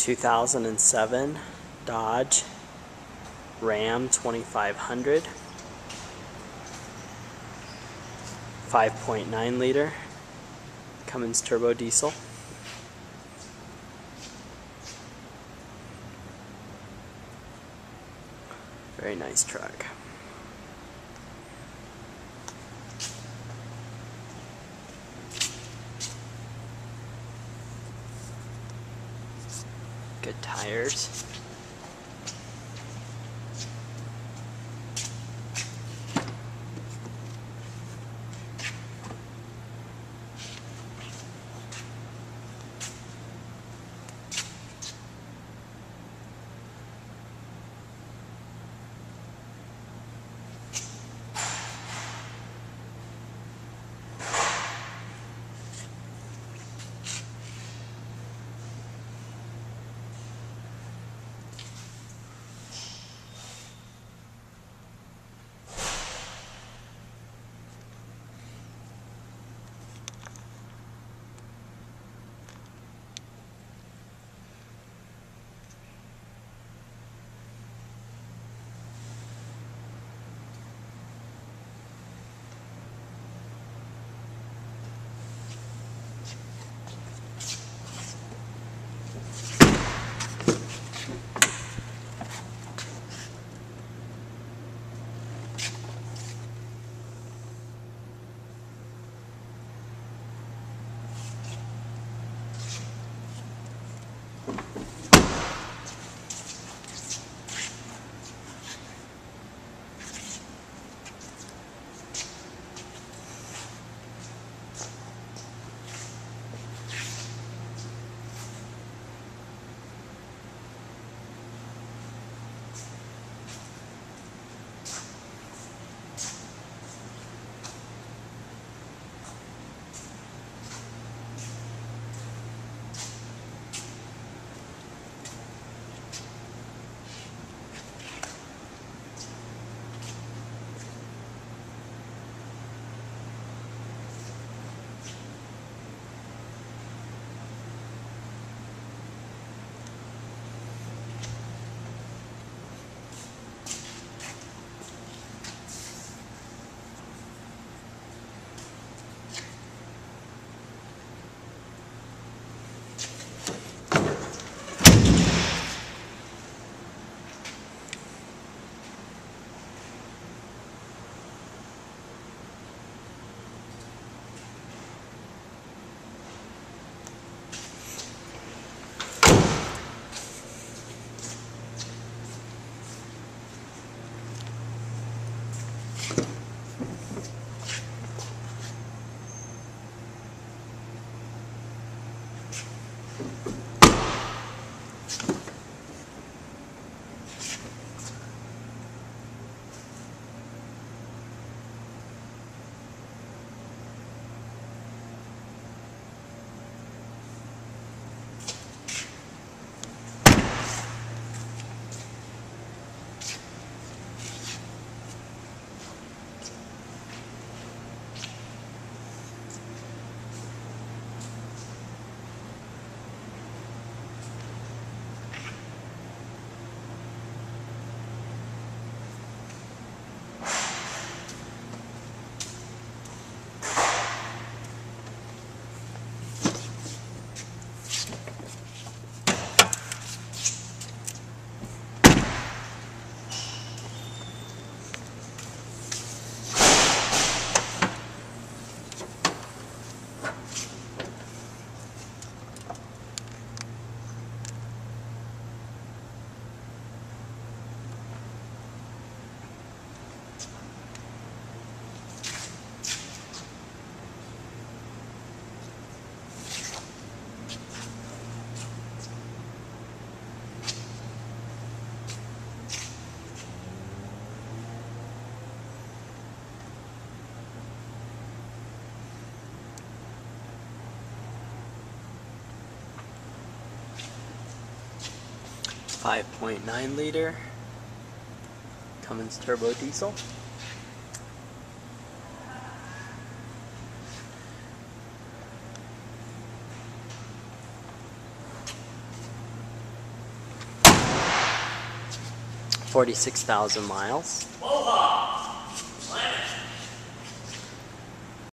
2007 Dodge Ram 2500, 5.9 liter Cummins turbo diesel. Very nice truck. Good tires. .9 liter Cummins turbo diesel. 46,000 miles.